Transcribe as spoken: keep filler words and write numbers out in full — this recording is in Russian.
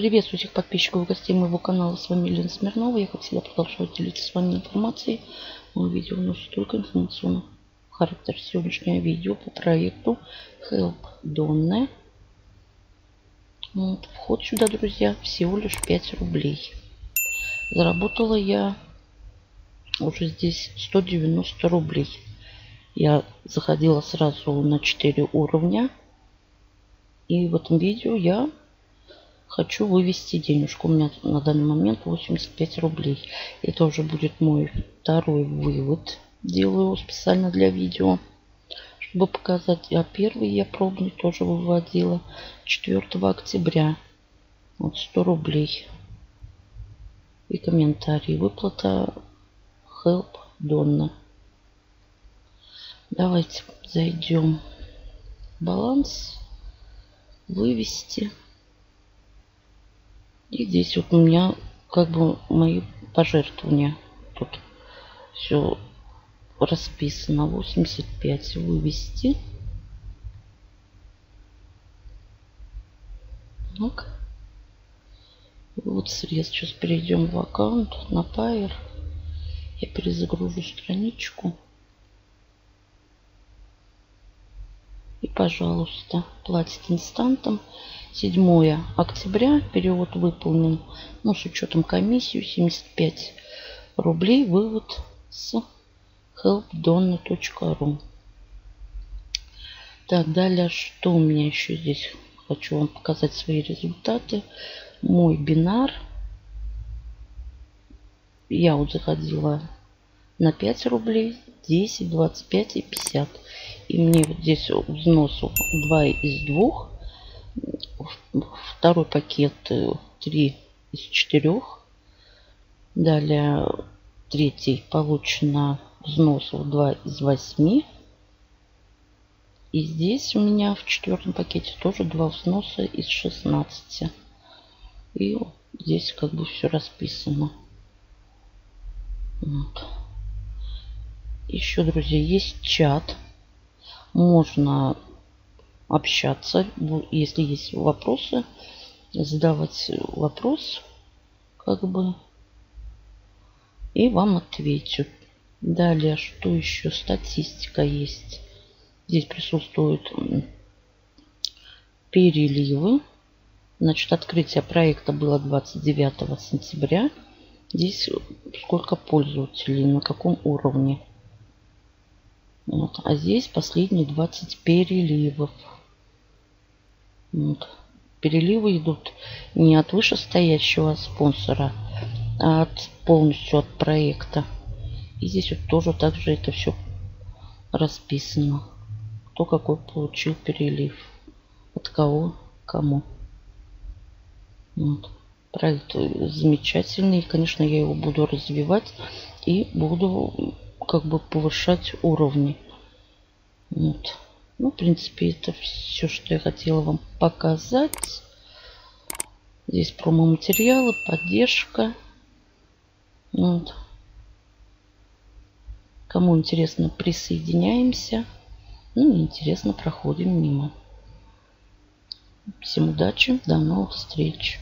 Приветствую всех подписчиков и гостей моего канала. С вами Елена Смирнова. Я, как всегда, продолжаю делиться с вами информацией. Мое видео носит только информационный характер. Сегодняшнее видео по проекту Help Donne. Вот. Вход сюда, друзья, всего лишь пять рублей. Заработала я уже здесь сто девяносто рублей. Я заходила сразу на четыре уровня. И в этом видео я хочу вывести денежку. У меня на данный момент восемьдесят пять рублей. Это уже будет мой второй вывод. Делаю его специально для видео, чтобы показать. А первый я пробный тоже выводила четвёртого октября. Вот сто рублей. И комментарий. Выплата Help Donne. Давайте зайдем в баланс. Вывести. И здесь вот у меня как бы мои пожертвования. Тут все расписано. восемьдесят пять вывести. Так. Вот средств. Сейчас перейдем в аккаунт на Payer. Я перезагружу страничку. И, пожалуйста, платит инстантом. седьмого октября перевод выполнен. Ну, с учетом комиссии семьдесят пять рублей. Вывод с help donne точка ру. Так, далее, что у меня еще здесь? Хочу вам показать свои результаты. Мой бинар. Я вот заходила на пять рублей, десять, двадцать пять и пятьдесят. И мне вот здесь взносов два из двух. Второй пакет три из четырёх. Далее третий получено взносов два из восьми. И здесь у меня в четвертом пакете тоже два взноса из шестнадцати. И здесь как бы все расписано. Вот. Еще, друзья, есть чат. Можно общаться, если есть вопросы, задавать вопрос, как бы, и вам отвечу. Далее, что еще? Статистика есть. Здесь присутствуют переливы. Значит, открытие проекта было двадцать девятого сентября. Здесь сколько пользователей, на каком уровне. Вот. А здесь последние двадцать переливов. Вот. Переливы идут не от вышестоящего спонсора, а от, полностью от проекта. И здесь вот тоже также это все расписано. Кто какой получил перелив. От кого кому. Вот. Проект замечательный. Конечно, я его буду развивать и буду как бы повышать уровни. Вот. Ну, в принципе, это все, что я хотела вам показать. Здесь промо-материалы, поддержка. Вот. Кому интересно, присоединяемся. Ну, неинтересно, проходим мимо. Всем удачи, до новых встреч.